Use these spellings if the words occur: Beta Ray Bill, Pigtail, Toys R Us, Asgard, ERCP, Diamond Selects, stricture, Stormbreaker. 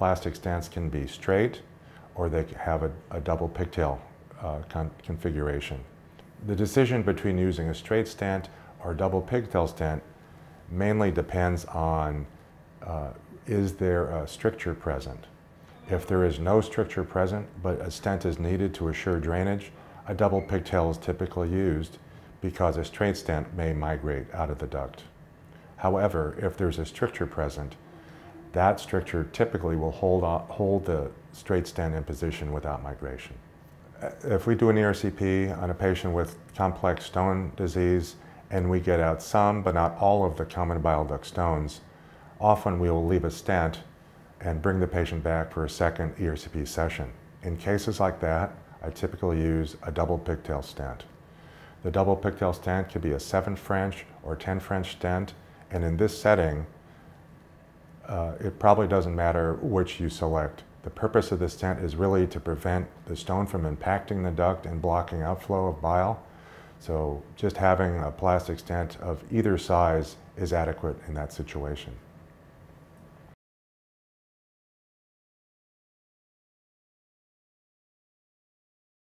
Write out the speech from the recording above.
plastic stance can be straight, or they have a double pigtail configuration. The decision between using a straight stent or double pigtail stent mainly depends on is there a stricture present. If there is no stricture present, but a stent is needed to assure drainage, a double pigtail is typically used because a straight stent may migrate out of the duct. However, if there's a stricture present, that stricture typically will hold the straight stent in position without migration. If we do an ERCP on a patient with complex stone disease and we get out some but not all of the common bile duct stones, often we will leave a stent and bring the patient back for a second ERCP session. In cases like that, I typically use a double pigtail stent. The double pigtail stent could be a 7 French or 10 French stent, and in this setting, it probably doesn't matter which you select. The purpose of the stent is really to prevent the stone from impacting the duct and blocking outflow of bile. So just having a plastic stent of either size is adequate in that situation.